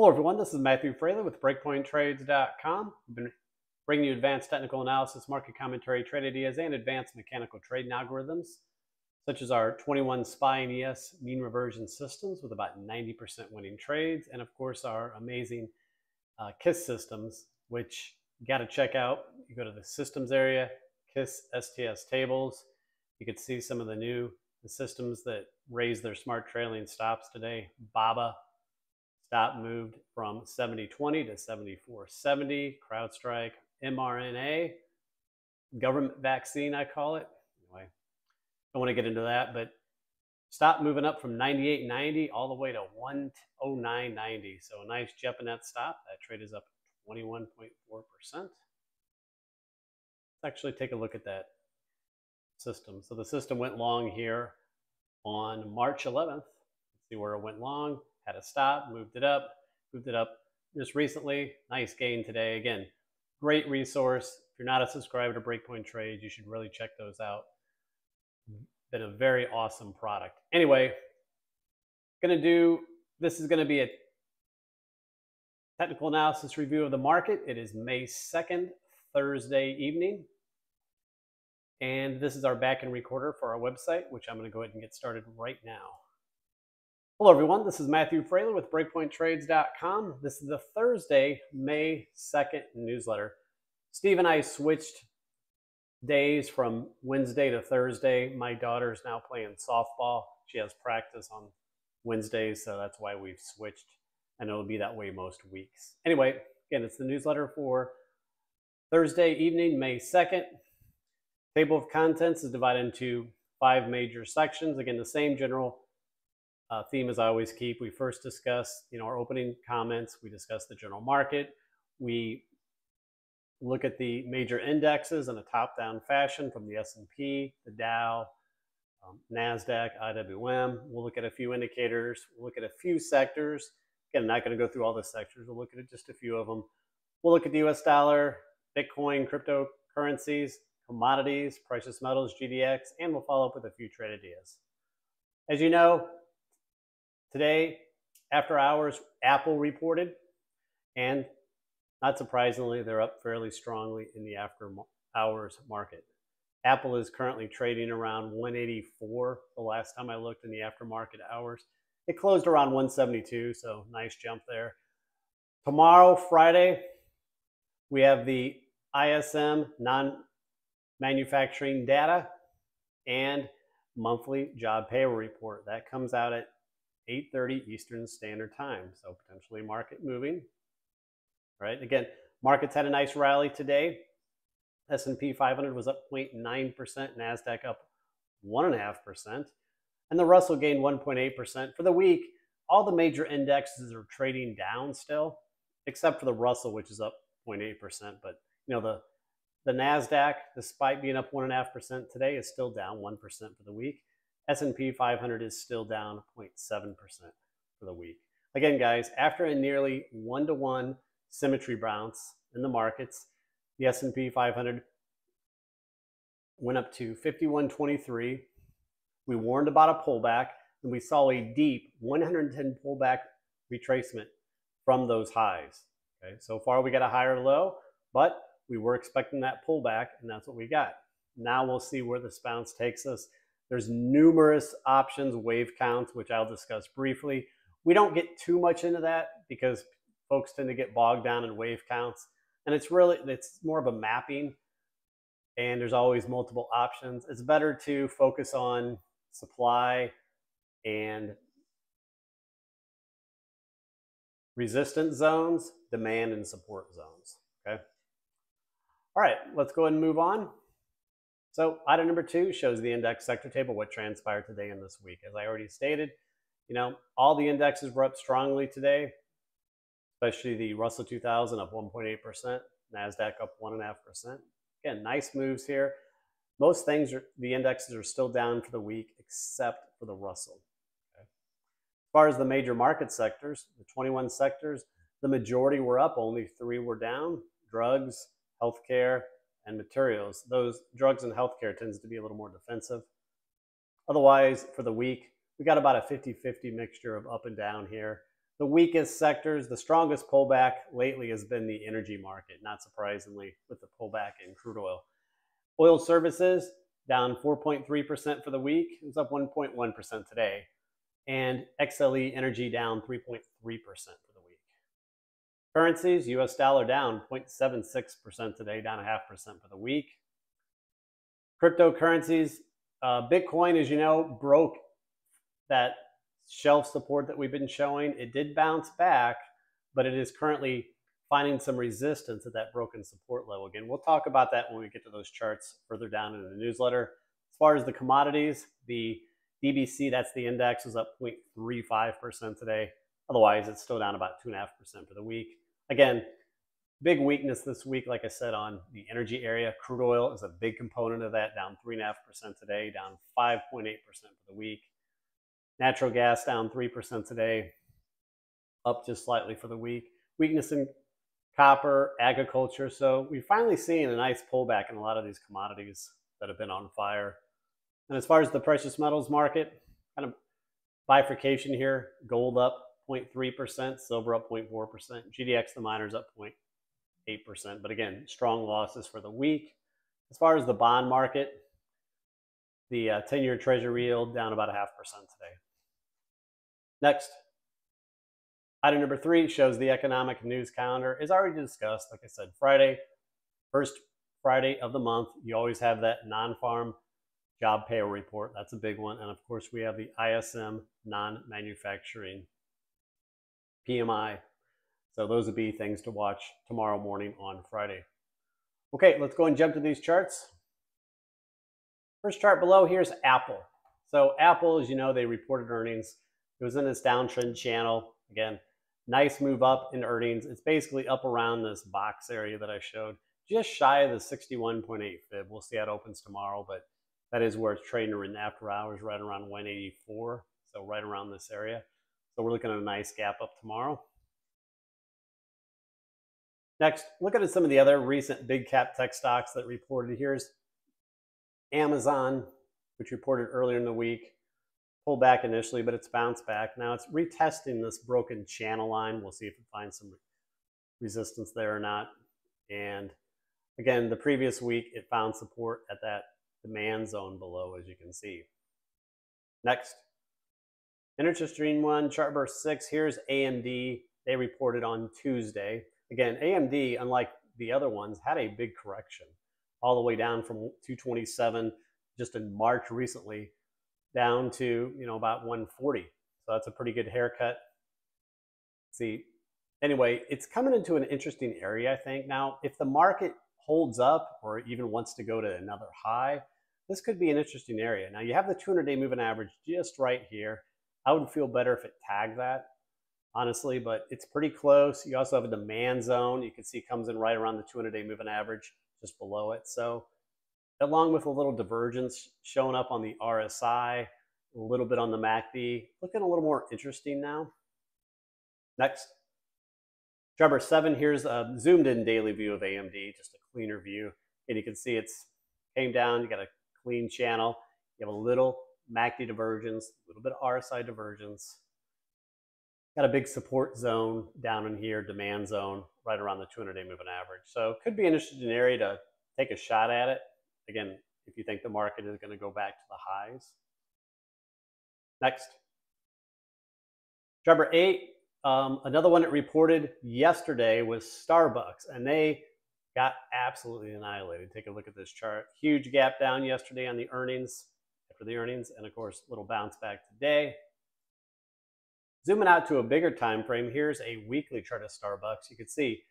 Hello everyone, this is Matthew Frailey with BreakpointTrades.com. I've been bringing you advanced technical analysis, market commentary, trade ideas, and advanced mechanical trading algorithms, such as our 21 SPY and ES mean reversion systems with about 90% winning trades, and of course our amazing KISS systems, which you got to check out. You go to the systems area, KISS STS tables. You can see some of the new systems that raised their smart trailing stops today. BABA. Stop moved from 70.20 to 74.70. CrowdStrike, MRNA, government vaccine, I call it. Anyway, don't want to get into that, but stop moving up from 98.90 all the way to 109.90. So a nice jump in that stop. That trade is up 21.4%. Let's actually take a look at that system. So the system went long here on March 11th. Let's see where it went long. Had a stop, moved it up just recently. Nice gain today. Again, great resource. If you're not a subscriber to Breakpoint Trades, you should really check those out. Been a very awesome product. Anyway, this is gonna be a technical analysis review of the market. It is May 2nd, Thursday evening. And this is our back-end recorder for our website, which I'm gonna go ahead and get started right now. Hello everyone, this is Matthew Frailey with BreakpointTrades.com. This is the Thursday, May 2nd newsletter. Steve and I switched days from Wednesday to Thursday. My daughter is now playing softball. She has practice on Wednesdays, so that's why we've switched, and it'll be that way most weeks. Anyway, again, it's the newsletter for Thursday evening, May 2nd. Table of contents is divided into 5 major sections. Again, the same general theme as I always keep. We first discuss, our opening comments. We discuss the general market. We look at the major indexes in a top-down fashion from the S&P, the Dow, NASDAQ, IWM. We'll look at a few indicators. We'll look at a few sectors. Again, I'm not going to go through all the sectors. We'll look at just a few of them. We'll look at the US dollar, Bitcoin, cryptocurrencies, commodities, precious metals, GDX, and we'll follow up with a few trade ideas. As you know, today, after hours, Apple reported, and not surprisingly, they're up fairly strongly in the after hours market. Apple is currently trading around 184 the last time I looked in the aftermarket hours. It closed around 172, so nice jump there. Tomorrow, Friday, we have the ISM non-manufacturing data and monthly job payroll report. That comes out at 8:30 Eastern Standard Time, so potentially market moving. All right, again, markets had a nice rally today. S&P 500 was up 0.9%, NASDAQ up 1.5%, and the Russell gained 1.8%. For the week, all the major indexes are trading down still, except for the Russell, which is up 0.8%. But, the NASDAQ, despite being up 1.5% today, is still down 1% for the week. S&P 500 is still down 0.7% for the week. Again, guys, after a nearly 1-to-1 symmetry bounce in the markets, the S&P 500 went up to 51.23. We warned about a pullback, and we saw a deep 110 pullback retracement from those highs. Okay, so far we got a higher low, but we were expecting that pullback, and that's what we got. Now we'll see where this bounce takes us. There's numerous options, wave counts, which I'll discuss briefly. We don't get too much into that because folks tend to get bogged down in wave counts. And it's more of a mapping, and there's always multiple options. It's better to focus on supply and resistance zones, demand and support zones, okay? All right, let's go ahead and move on. So item number 2 shows the index sector table, what transpired today and this week. As I already stated, all the indexes were up strongly today, especially the Russell 2000 up 1.8%, NASDAQ up 1.5%. Again, nice moves here. Most things, the indexes are still down for the week, except for the Russell. Okay. As far as the major market sectors, the 21 sectors, the majority were up, only 3 were down: drugs, healthcare, and materials. Those drugs and healthcare tends to be a little more defensive. Otherwise, for the week, we got about a 50-50 mixture of up and down here. the weakest sectors, the strongest pullback lately has been the energy market, not surprisingly, with the pullback in crude oil. Oil services down 4.3% for the week. It was up 1.1% today. And XLE energy down 3.3% for the week. Currencies, US dollar down 0.76% today, down 0.5% for the week. Cryptocurrencies, Bitcoin, as you know, broke that shelf support that we've been showing. It did bounce back, but it is currently finding some resistance at that broken support level. Again, we'll talk about that when we get to those charts further down in the newsletter. As far as the commodities, the DBC, that's the index, was up 0.35% today. Otherwise, it's still down about 2.5% for the week. Again, big weakness this week, like I said, on the energy area. Crude oil is a big component of that, down 3.5% today, down 5.8% for the week. Natural gas down 3% today, up just slightly for the week. Weakness in copper, agriculture. So we've finally seen a nice pullback in a lot of these commodities that have been on fire. And as far as the precious metals market, kind of bifurcation here. Gold up 0.3%, silver up 0.4%, GDX the miners up 0.8%. But again, strong losses for the week. As far as the bond market, the 10-year treasury yield down about 0.5% today. Next, item number 3 shows the economic news calendar. As already discussed, like I said, Friday, first Friday of the month, you always have that non-farm job payroll report. That's a big one. And of course, we have the ISM non-manufacturing PMI. So those would be things to watch tomorrow morning on Friday. Okay, let's go and jump to these charts. First chart below here is Apple. So Apple, as you know, they reported earnings. It was in this downtrend channel. Again, nice move up in earnings. It's basically up around this box area that I showed, just shy of the 61.8 fib. We'll see how it opens tomorrow, but that is where it's trading in after hours, right around 184. So right around this area. So we're looking at a nice gap up tomorrow. Next, looking at some of the other recent big cap tech stocks that reported. Here's Amazon, which reported earlier in the week. Pulled back initially, but it's bounced back. Now it's retesting this broken channel line. We'll see if it finds some resistance there or not. And again, the previous week, it found support at that demand zone below, as you can see. Next, an interesting one, chart burst 6. Here's AMD. They reported on Tuesday. Again, AMD, unlike the other ones, had a big correction all the way down from 227 just in March recently, down to, you know, about 140. So that's a pretty good haircut. See, anyway, it's coming into an interesting area, I think. Now, if the market holds up or even wants to go to another high, this could be an interesting area. Now, you have the 200-day moving average just right here. I would feel better if it tagged that, honestly, but it's pretty close. You also have a demand zone. You can see it comes in right around the 200-day moving average, just below it. So along with a little divergence showing up on the RSI, a little bit on the MACD, looking a little more interesting now. Next, chart number 7, here's a zoomed in daily view of AMD, just a cleaner view. And you can see it's came down, you got a clean channel, you have a little MACD divergence, a little bit of RSI divergence. Got a big support zone down in here, demand zone, right around the 200-day moving average. So could be an interesting area to take a shot at it. Again, if you think the market is going to go back to the highs. Next, chart number 8, another one that reported yesterday was Starbucks, and they got absolutely annihilated. Take a look at this chart. Huge gap down yesterday on the earnings, after the earnings, and of course, little bounce back today. Zooming out to a bigger time frame, here's a weekly chart of Starbucks. You can see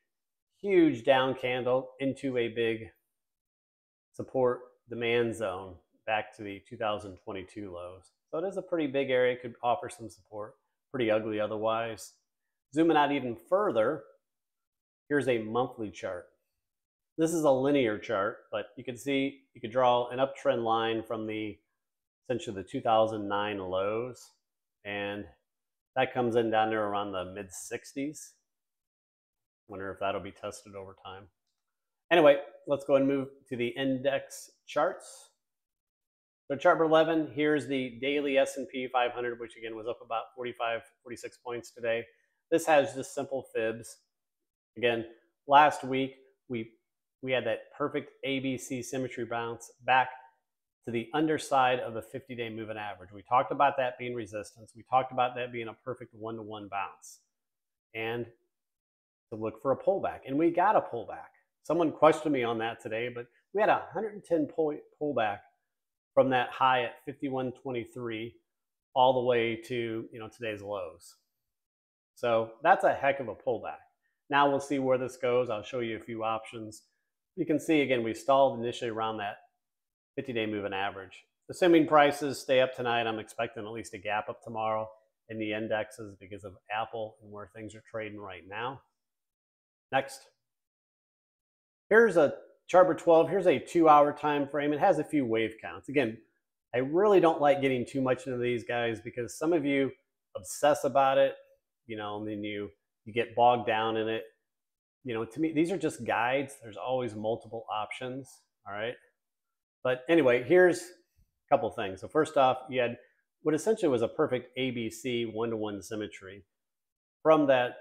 huge down candle into a big support demand zone back to the 2022 lows. So it is a pretty big area, could offer some support. Pretty ugly otherwise. Zooming out even further, here's a monthly chart. This is a linear chart, but you can see you could draw an uptrend line from the essentially the 2009 lows, and that comes in down there around the mid-60s. Wonder if that'll be tested over time. Anyway, let's go and move to the index charts. So chart 11, here's the daily S&P 500, which again was up about 46 points today. This has just simple fibs. Again, last week we had that perfect ABC symmetry bounce back to the underside of the 50-day moving average. We talked about that being resistance. We talked about that being a perfect one-to-one bounce and to look for a pullback. And we got a pullback. Someone questioned me on that today, but we had a 110-point pullback from that high at 51.23 all the way to, you know, today's lows. So that's a heck of a pullback. Now we'll see where this goes. I'll show you a few options. You can see, again, we stalled initially around that 50-day moving average. Assuming prices stay up tonight, I'm expecting at least a gap up tomorrow in the indexes because of Apple and where things are trading right now. Next. Here's a Charter 12. Here's a 2-hour time frame. It has a few wave counts. Again, I really don't like getting too much into these guys because some of you obsess about it, you know, and then you get bogged down in it. You know, to me, these are just guides. There's always multiple options, all right? But anyway, here's a couple things. So first off, you had what essentially was a perfect ABC one-to-one symmetry from that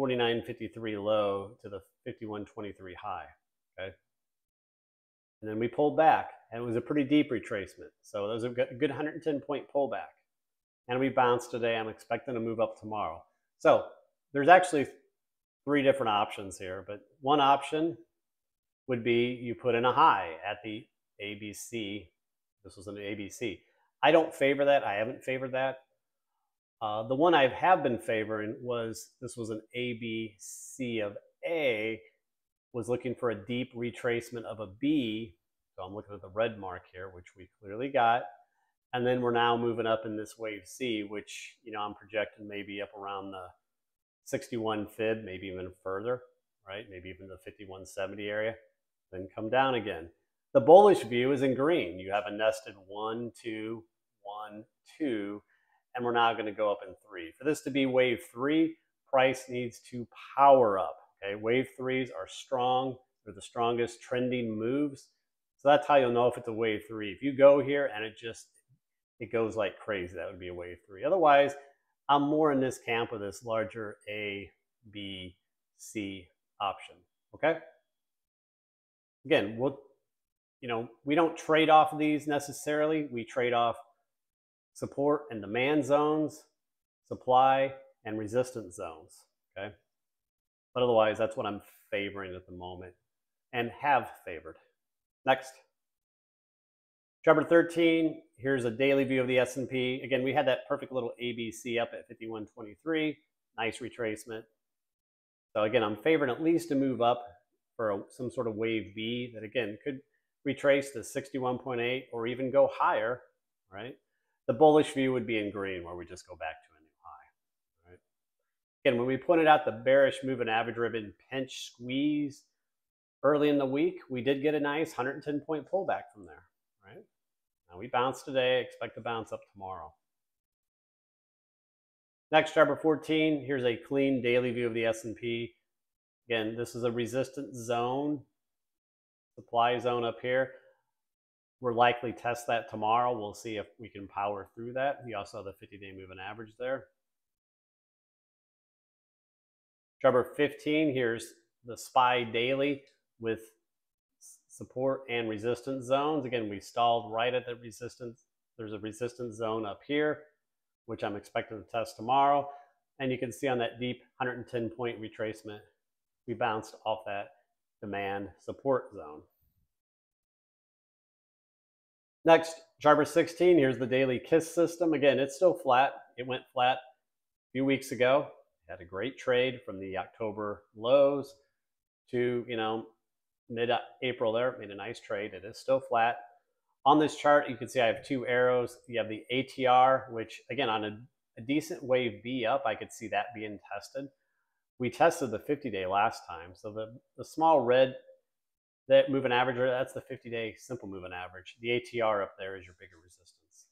49.53 low to the 51.23 high, okay? And then we pulled back, and it was a pretty deep retracement. So that was a good 110-point pullback. And we bounced today. I'm expecting to move up tomorrow. So there's actually three different options here, but one option would be you put in a high at the ABC. This was an ABC. I don't favor that. I haven't favored that. The one I have been favoring was, this was an ABC of A, was looking for a deep retracement of a B. So I'm looking at the red mark here, which we clearly got. And then we're now moving up in this wave C, which, you know, I'm projecting maybe up around the 61 fib, maybe even further, right? Maybe even the 5170 area, then come down again. The bullish view is in green. You have a nested 1, 2, 1, 2, and we're now going to go up in 3. For this to be wave 3, price needs to power up. Okay, wave 3s are strong. They're the strongest trending moves. So that's how you'll know if it's a wave 3. If you go here and it goes like crazy, that would be a wave 3. Otherwise, I'm more in this camp with this larger A, B, C option, okay? Again, we don't trade off these necessarily. We trade off support and demand zones, supply and resistance zones, okay? But otherwise, that's what I'm favoring at the moment and have favored. Next. Chapter 13, here's a daily view of the S&P. Again, we had that perfect little ABC up at 51.23, nice retracement. So again, I'm favoring at least to move up for some sort of wave B that, again, could retrace to 61.8 or even go higher, right? The bullish view would be in green where we just go back to a new high, right? Again, when we pointed out the bearish moving average ribbon pinch squeeze early in the week, we did get a nice 110-point pullback from there, right? Now we bounced today, expect to bounce up tomorrow. Next, chart 14, here's a clean daily view of the S&P. Again, this is a resistance zone, supply zone up here. We're likely to test that tomorrow. We'll see if we can power through that. You also have the 50-day moving average there. Chart 15, here's the SPY daily with support and resistance zones. Again, we stalled right at the resistance. There's a resistance zone up here, which I'm expecting to test tomorrow. And you can see on that deep 110-point retracement, we bounced off that demand support zone. Next, chart 16, here's the daily KISS system. Again, it's still flat. It went flat a few weeks ago. It had a great trade from the October lows to, you know, mid-April there, made a nice trade. It is still flat. On this chart, you can see I have two arrows. You have the ATR, which again, on a decent wave B up, I could see that being tested. We tested the 50-day last time. So the small red, that moving average, that's the 50-day simple moving average. The ATR up there is your bigger resistance.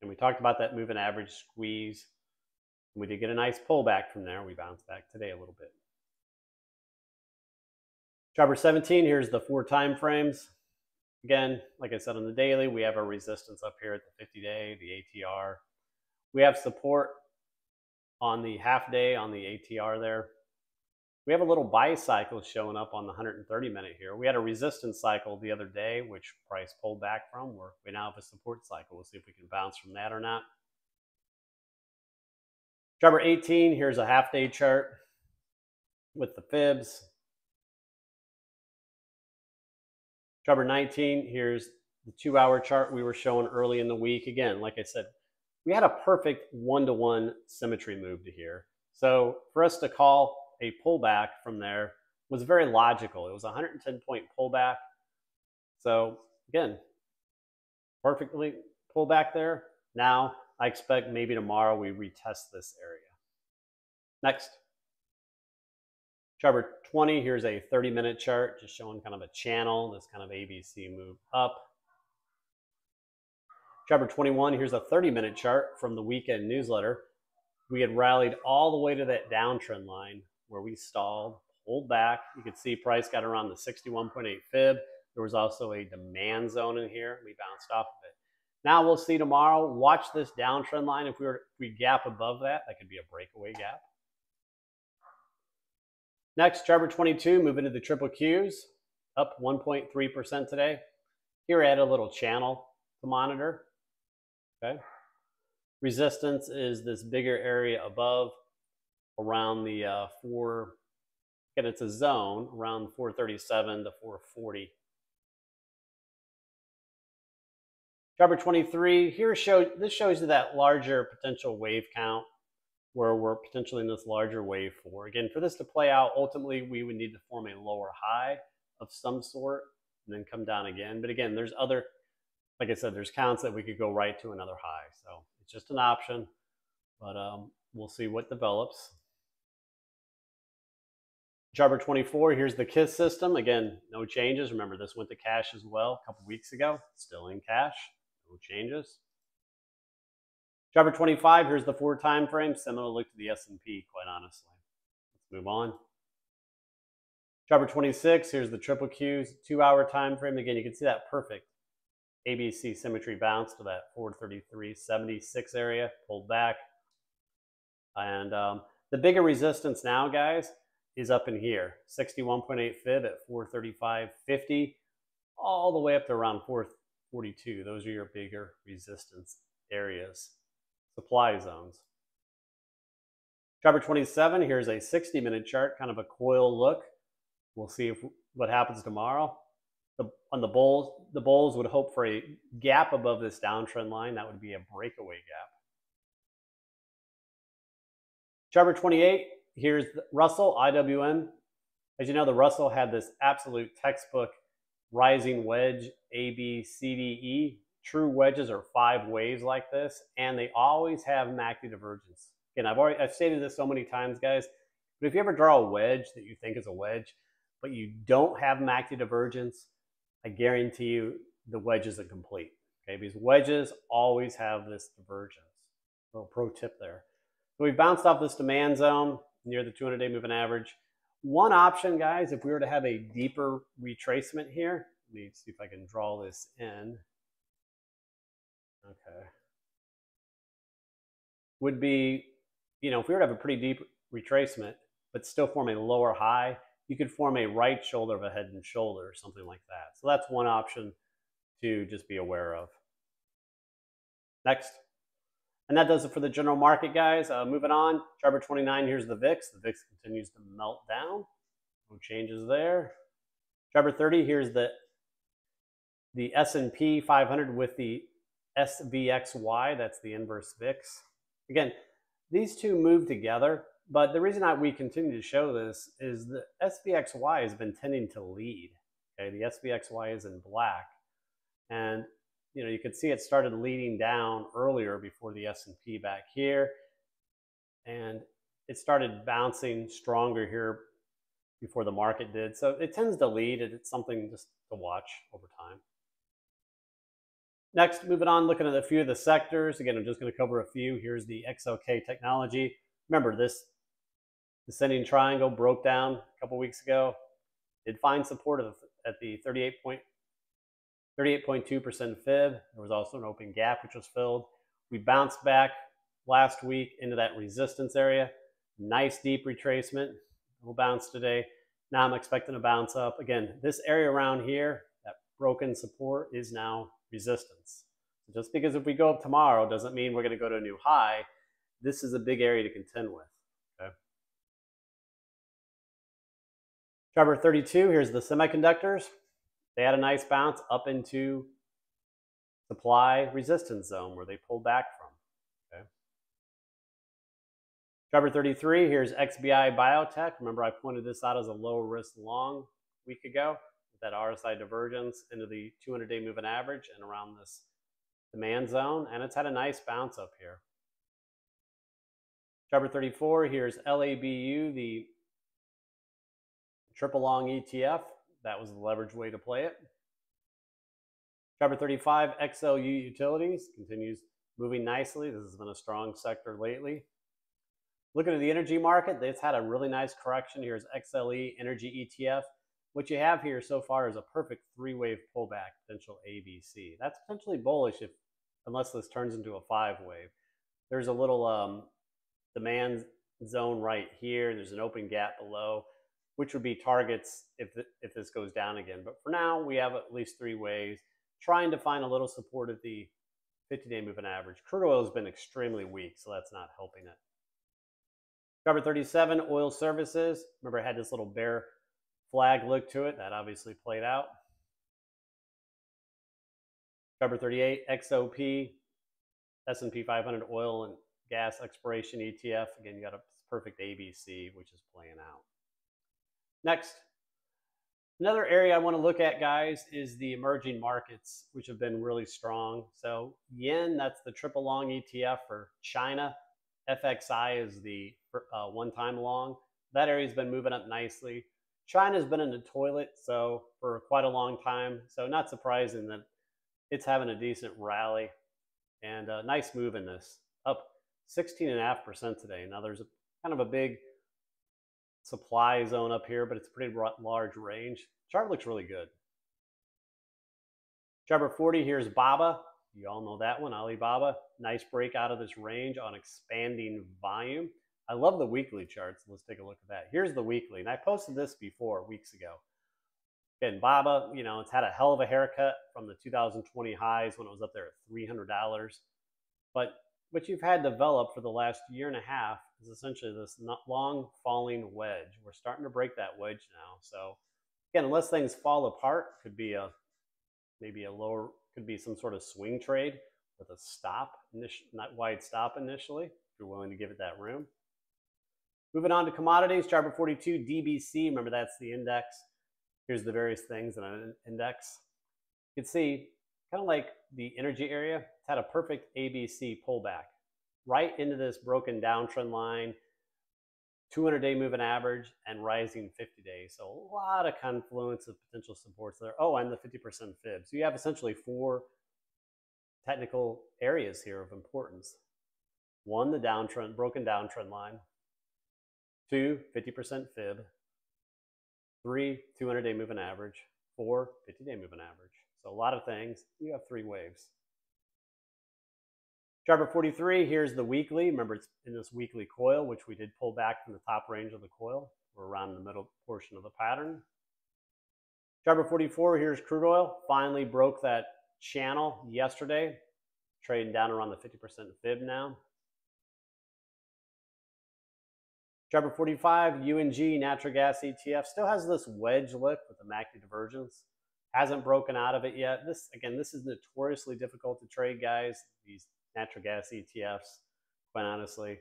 And we talked about that moving average squeeze. We did get a nice pullback from there. We bounced back today a little bit. Chapter 17, here's the 4 time frames. Again, like I said, on the daily, we have our resistance up here at the 50-day, the ATR. We have support on the half day on the ATR there. We have a little buy cycle showing up on the 130-minute here. We had a resistance cycle the other day, which price pulled back from. We now have a support cycle. We'll see if we can bounce from that or not. Chart 18, here's a half-day chart with the fibs. Chart 19, here's the 2-hour chart we were showing early in the week. Again, like I said, we had a perfect one-to-one symmetry move to here. So for us to call a pullback from there was very logical. It was a 110-point pullback. So again, perfectly pullback there. Now I expect maybe tomorrow we retest this area. Next. Chart 20, here's a 30-minute chart, just showing kind of a channel, this kind of ABC move up. Chart 21, here's a 30-minute chart from the weekend newsletter. We had rallied all the way to that downtrend line where we stalled, pulled back. You could see price got around the 61.8 fib. There was also a demand zone in here. We bounced off of it. Now we'll see tomorrow. Watch this downtrend line. If we gap above that, that could be a breakaway gap. Next, chart 22, moving to the triple Qs, up 1.3% today. Here I had a little channel to monitor. Okay. Resistance is this bigger area above around the and it's a zone around 437 to 440. Chart 23, here this shows you that larger potential wave count where we're potentially in this larger wave four. Again, for this to play out, ultimately we would need to form a lower high of some sort and then come down again. But again, there's other, like I said, there's counts that we could go right to another high. So it's just an option, but we'll see what develops. Chart 24, here's the KISS system. Again, no changes. Remember, this went to cash as well a couple weeks ago. Still in cash, no changes. Chart 25, here's the 4 time frame. Similar look to the S&P, quite honestly. Let's move on. Chart 26, here's the triple Qs, 2-hour time frame. Again, you can see that perfect ABC symmetry bounce to that 433.76 area, pulled back. And the bigger resistance now, guys, is up in here, 61.8 fib at 435.50, all the way up to around 442. Those are your bigger resistance areas, supply zones. Chart 27, here's a 60-minute chart, kind of a coil look. We'll see what happens tomorrow. On the bulls would hope for a gap above this downtrend line. That would be a breakaway gap. Chart 28, here's Russell, IWM. As you know, the Russell had this absolute textbook rising wedge, A, B, C, D, E. True wedges are 5 waves like this, and they always have MACD divergence. Again, I've stated this so many times, guys, but if you ever draw a wedge that you think is a wedge, but you don't have MACD divergence, I guarantee you the wedge isn't complete. Okay, because wedges always have this divergence. A little pro tip there. So we bounced off this demand zone near the 200-day moving average. One option, guys, if we were to have a deeper retracement here, let me see if I can draw this in. Okay. Would be, you know, if we were to have a pretty deep retracement, but still form a lower high, you could form a right shoulder of a head and shoulder or something like that. So that's one option to just be aware of. Next. And that does it for the general market, guys. Moving on, chart 29, here's the VIX. The VIX continues to melt down. No changes there. Chart 30, here's the S&P 500 with the SVXY. That's the inverse VIX. Again, these two move together. But the reason we continue to show this is the SVXY has been tending to lead. Okay, the SVXY is in black, and you know you could see it started leading down earlier before the S&P back here, and it started bouncing stronger here before the market did. So it tends to lead, and it's something just to watch over time. Next, moving on, looking at a few of the sectors. Again, I'm just going to cover a few. Here's the XLK technology. Remember this. Descending triangle broke down a couple weeks ago. Did find support at the 38.2% fib. There was also an open gap which was filled. We bounced back last week into that resistance area. Nice deep retracement. We'll bounce today. Now I'm expecting a bounce up. Again, this area around here, that broken support is now resistance. Just because if we go up tomorrow doesn't mean we're going to go to a new high. This is a big area to contend with. Okay. Number 32, here's the semiconductors. They had a nice bounce up into supply resistance zone where they pulled back from. Okay. Number 33, here's XBI biotech. Remember, I pointed this out as a low risk long a week ago with that RSI divergence into the 200-day moving average and around this demand zone, and it's had a nice bounce up here. Number 34, here's LABU, the triple long ETF. That was the leverage way to play it. Number 35, XLU utilities continues moving nicely. This has been a strong sector lately. Looking at the energy market, it's had a really nice correction. Here's XLE energy ETF. What you have here so far is a perfect three-wave pullback, potential ABC. That's potentially bullish if, unless this turns into a five-wave. There's a little demand zone right here. There's an open gap below, which would be targets if this goes down again. But for now, we have at least three waves, trying to find a little support at the 50-day moving average. Crude oil has been extremely weak, so that's not helping it. Number 37, oil services. Remember, I had this little bear flag look to it. That obviously played out. Number 38, XOP, S&P 500 oil and gas exploration ETF. Again, you got a perfect ABC, which is playing out. Next, another area I want to look at, guys, is the emerging markets, which have been really strong. So YINN, that's the triple long ETF for China. FXI is the one-time long. That area's been moving up nicely. China's been in the toilet for quite a long time, so not surprising that it's having a decent rally and a nice move in this, up 16.5% today. Now there's a kind of a big supply zone up here, but it's a pretty large range. Chart looks really good. Number 40, here's BABA. You all know that one, Alibaba. Nice break out of this range on expanding volume. I love the weekly charts. Let's take a look at that. Here's the weekly, and I posted this before weeks ago. Again, BABA, you know, it's had a hell of a haircut from the 2020 highs when it was up there at $300. But what you've had developed for the last year and a half is essentially this long falling wedge. We're starting to break that wedge now. So again, unless things fall apart, could be a lower, could be some sort of swing trade with a stop, not wide stop initially, if you're willing to give it that room. Moving on to commodities, chart 42, DBC. Remember, that's the index. Here's the various things in an index. You can see, kind of like the energy area, it's had a perfect ABC pullback right into this broken downtrend line, 200-day moving average, and rising 50-day. So a lot of confluence of potential supports there. Oh, and the 50% fib. So you have essentially four technical areas here of importance. One, the downtrend, broken downtrend line. Two, 50% fib. Three, 200-day moving average. Four, 50-day moving average. So a lot of things. You have three waves. Chart 43, here's the weekly. Remember, it's in this weekly coil, which we did pull back from the top range of the coil. We're around the middle portion of the pattern. Chart 44, here's crude oil. Finally broke that channel yesterday. Trading down around the 50% fib now. Chapter 45, UNG, natural gas ETF, still has this wedge look with the MACD divergence. Hasn't broken out of it yet. This, again, this is notoriously difficult to trade, guys, these natural gas ETFs, quite honestly.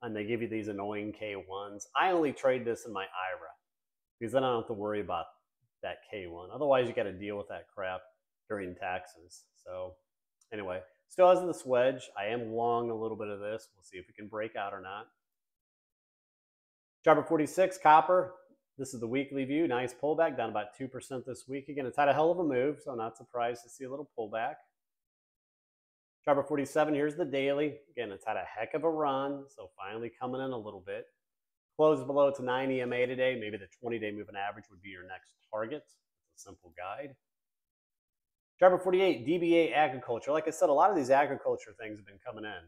And they give you these annoying K1s. I only trade this in my IRA because then I don't have to worry about that K1. Otherwise, you got to deal with that crap during taxes. So anyway, still has this wedge. I am long a little bit of this. We'll see if it can break out or not. Chart 46, copper. This is the weekly view. Nice pullback, down about 2% this week. Again, it's had a hell of a move, so I'm not surprised to see a little pullback. Chart 47, here's the daily. Again, it's had a heck of a run, so finally coming in a little bit. Closed below its 9 EMA today. Maybe the 20-day moving average would be your next target. It's a simple guide. Chart 48, DBA agriculture. Like I said, a lot of these agriculture things have been coming in.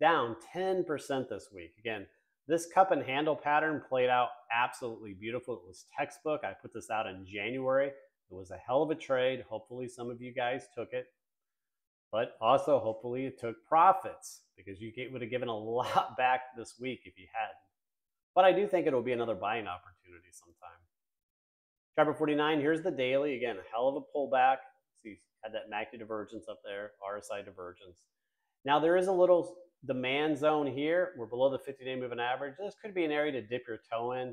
down 10% this week. Again, this cup and handle pattern played out absolutely beautiful. It was textbook. I put this out in January. It was a hell of a trade. Hopefully some of you guys took it, but also hopefully it took profits, because you would have given a lot back this week if you hadn't. But I do think it'll be another buying opportunity sometime. Chapter 49, here's the daily. Again, a hell of a pullback. See, had that MACD divergence up there, RSI divergence. Now there is a little demand zone here. We're below the 50-day moving average. This could be an area to dip your toe in.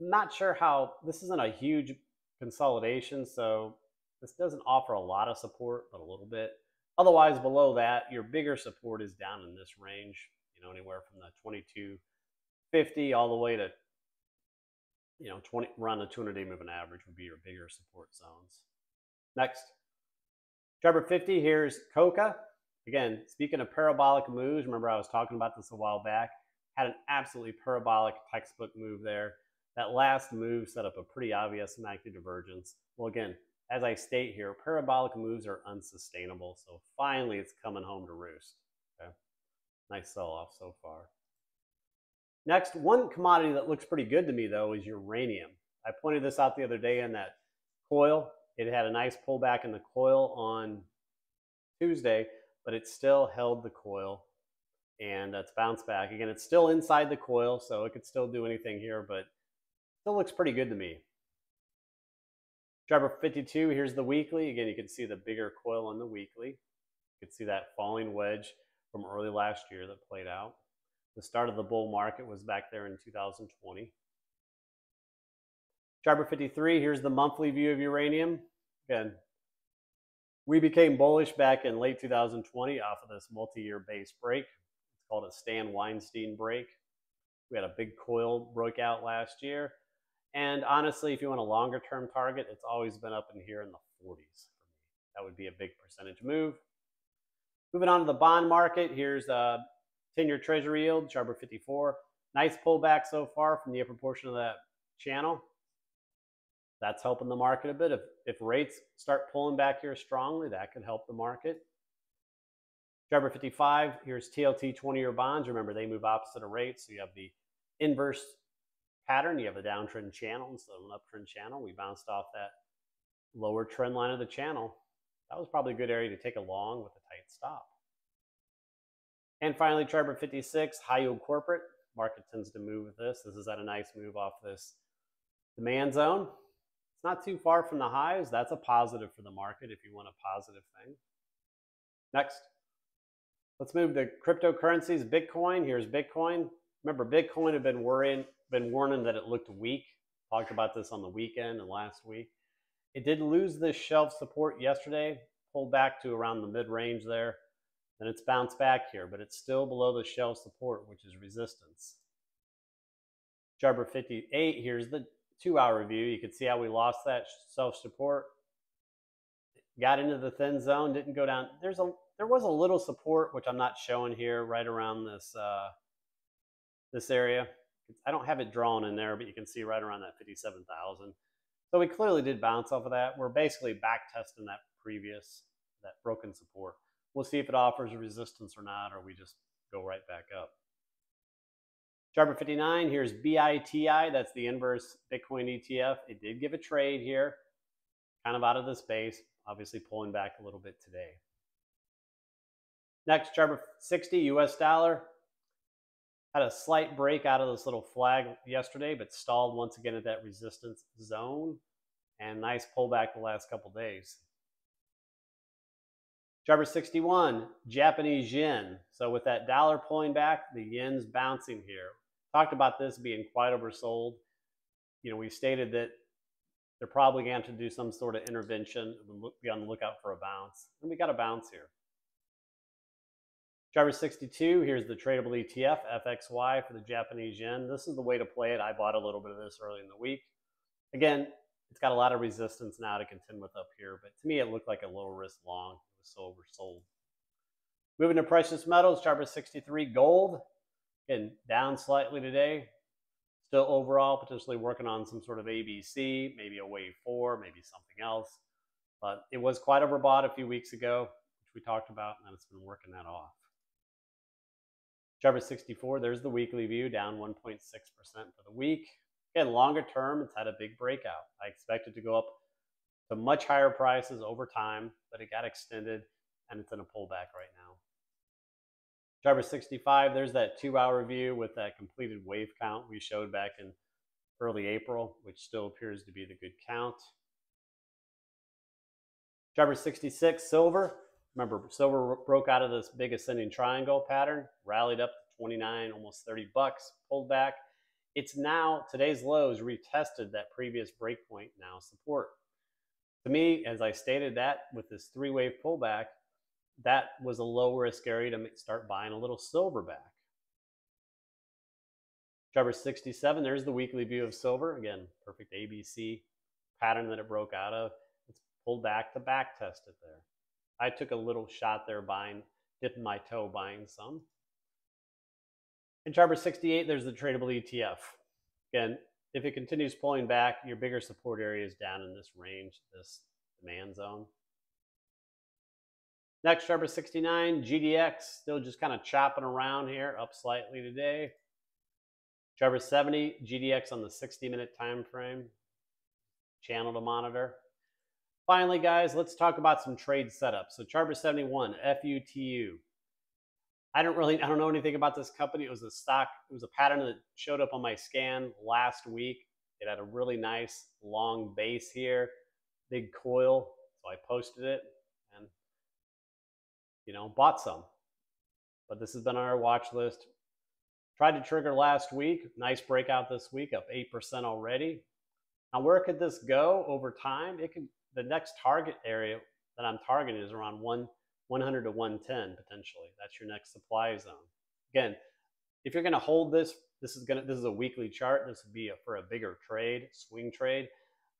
I'm not sure how, this isn't a huge consolidation, so this doesn't offer a lot of support, but a little bit. Otherwise, below that, your bigger support is down in this range, you know, anywhere from the 2250 all the way to, you know, 20, around the 200-day moving average would be your bigger support zones. Next, chapter 50, here's Coca. Again, speaking of parabolic moves, remember I was talking about this a while back, had an absolutely parabolic textbook move there. That last move set up a pretty obvious MACD divergence. Well, again, as I state here, parabolic moves are unsustainable, so finally it's coming home to roost. Okay? Nice sell-off so far. Next, one commodity that looks pretty good to me, though, is uranium. I pointed this out the other day in that coil. It had a nice pullback in the coil on Tuesday, but it still held the coil, and that's bounced back. Again, it's still inside the coil, so it could still do anything here, but still looks pretty good to me. Chapter 52, here's the weekly. Again, you can see the bigger coil on the weekly. You can see that falling wedge from early last year that played out. The start of the bull market was back there in 2020. Chapter 53, here's the monthly view of uranium. Again, we became bullish back in late 2020 off of this multi-year base break. It's called a Stan Weinstein break. We had a big coil breakout last year. And honestly, if you want a longer term target, it's always been up in here in the 40s. That would be a big percentage move. Moving on to the bond market, here's a 10-year treasury yield, chapter 54. Nice pullback so far from the upper portion of that channel. That's helping the market a bit. If rates start pulling back here strongly, that could help the market. Chapter 55, here's TLT 20-year bonds. Remember, they move opposite of rates, so you have the inverse pattern. You have a downtrend channel instead of an uptrend channel. We bounced off that lower trend line of the channel. That was probably a good area to take along with a tight stop. And finally, chapter 56, high yield corporate. Market tends to move with this. This is at a nice move off this demand zone. It's not too far from the highs. That's a positive for the market if you want a positive thing. Next, let's move to cryptocurrencies. Bitcoin, here's Bitcoin. Remember, Bitcoin had been warning that it looked weak. Talked about this on the weekend and last week. It did lose this shelf support yesterday, pulled back to around the mid-range there. Then it's bounced back here, but it's still below the shelf support, which is resistance. Chapter 58, here's the 2-hour view. You can see how we lost that shelf support. Got into the thin zone, didn't go down. There was a little support, which I'm not showing here, right around this, this area. I don't have it drawn in there, but you can see right around that 57,000. So we clearly did bounce off of that. We're basically back testing that previous, that broken support. We'll see if it offers resistance or not, or we just go right back up. Chapter 59, here's BITI. That's the inverse Bitcoin ETF. It did give a trade here, kind of out of the space, obviously pulling back a little bit today. Next, chapter 60, US dollar. Had a slight break out of this little flag yesterday, but stalled once again at that resistance zone. And nice pullback the last couple days. Chapter 61, Japanese yen. So with that dollar pulling back, the yen's bouncing here. Talked about this being quite oversold. You know, we stated that they're probably going to have to do some sort of intervention. Be on the lookout for a bounce. And we got a bounce here. Chapter 62, here's the tradable ETF, FXY for the Japanese yen. This is the way to play it. I bought a little bit of this early in the week. Again, it's got a lot of resistance now to contend with up here, but to me it looked like a low risk long. It was so oversold. Moving to precious metals, chapter 63, gold. Again, down slightly today. Still overall potentially working on some sort of ABC, maybe a wave 4, maybe something else. But it was quite overbought a few weeks ago, which we talked about, and it's been working that off. Chart is 64. There's the weekly view, down 1.6% for the week. Again, longer term, it's had a big breakout. I expect it to go up to much higher prices over time, but it got extended and it's in a pullback right now. Chart is 65. There's that 2-hour view with that completed wave count we showed back in early April, which still appears to be the good count. Chart is 66, silver. Remember, silver broke out of this big ascending triangle pattern, rallied up to 29, almost 30 bucks, pulled back. It's now, today's lows retested that previous breakpoint, now support. To me, as I stated that with this 3-wave pullback, that was a low risk area to start buying a little silver back. Chart 67, there's the weekly view of silver. Again, perfect ABC pattern that it broke out of. It's pulled back to back test it there. I took a little shot there buying, dipping my toe buying some. In chart 68, there's the tradable ETF. Again, if it continues pulling back, your bigger support area is down in this range, this demand zone. Next, chart 69, GDX, still just kind of chopping around here, up slightly today. Chart 70, GDX on the 60-minute time frame, channel to monitor. Finally, guys, let's talk about some trade setups. So chart 71, FUTU. I don't know anything about this company. It was a stock, it was a pattern that showed up on my scan last week. It had a really nice long base here, big coil. So I posted it and, you know, bought some. But this has been on our watch list. Tried to trigger last week. Nice breakout this week, up 8% already. Now, where could this go over time? It could. The next target area that I'm targeting is around 100 to 110 potentially. That's your next supply zone. Again, if you're going to hold this, this is a weekly chart. This would be for a bigger trade, swing trade.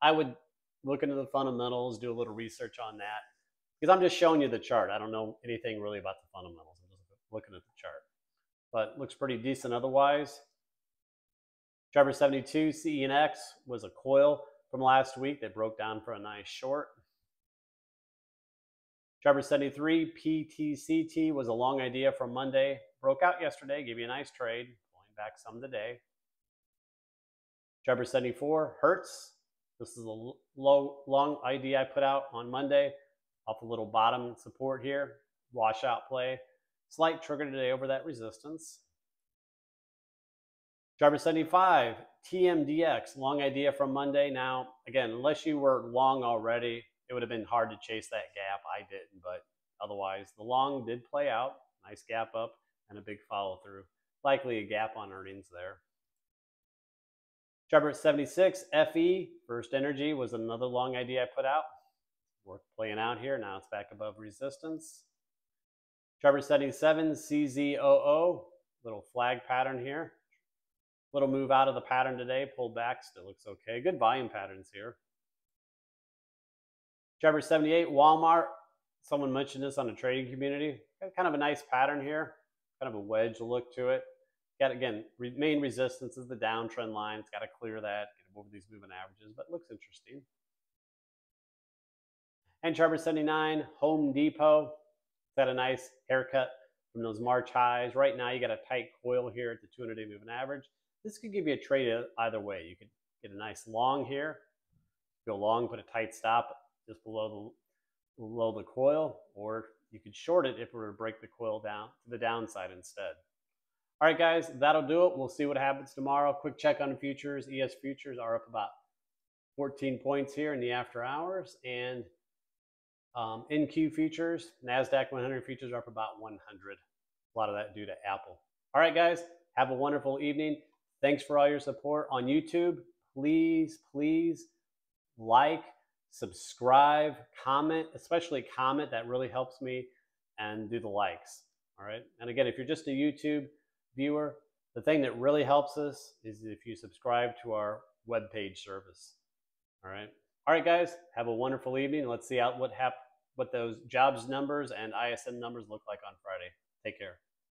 I would look into the fundamentals, do a little research on that, because I'm just showing you the chart. I don't know anything really about the fundamentals. I'm just looking at the chart, but it looks pretty decent otherwise. Chart 72, CENX was a coil from last week that broke down for a nice short. Chart 73, PTCT was a long idea from Monday. Broke out yesterday, gave you a nice trade. Going back some today. Chart 74, Hertz. This is a low, long idea I put out on Monday. Off a little bottom support here. Washout play. Slight trigger today over that resistance. Chart 75, TMDX, long idea from Monday. Now, again, unless you were long already, it would have been hard to chase that gap. I didn't, but otherwise, the long did play out. Nice gap up and a big follow through. Likely a gap on earnings there. Chart 76, FE, First Energy, was another long idea I put out. Worth playing out here. Now it's back above resistance. Chart 77, CZOO, little flag pattern here. Little move out of the pattern today, pulled back, still looks okay. Good volume patterns here. Chart 78, Walmart. Someone mentioned this on the trading community. Got kind of a nice pattern here, kind of a wedge look to it. Got, again, main resistance is the downtrend line. It's got to clear that, get over these moving averages, but looks interesting. And chart 79, Home Depot. Got a nice haircut from those March highs. Right now, you got a tight coil here at the 200-day moving average. This could give you a trade either way. You could get a nice long here, go long, put a tight stop just below the coil, or you could short it if we were to break the coil down to the downside instead. All right, guys, that'll do it. We'll see what happens tomorrow. Quick check on futures. ES futures are up about 14 points here in the after hours, and NQ futures, NASDAQ 100 futures are up about 100. A lot of that due to Apple. All right, guys, have a wonderful evening. Thanks for all your support on YouTube. Please, please like, subscribe, comment, especially comment. That really helps me, and do the likes. All right. And again, if you're just a YouTube viewer, the thing that really helps us is if you subscribe to our webpage service. All right. All right, guys, have a wonderful evening. Let's see what those jobs numbers and ISM numbers look like on Friday. Take care.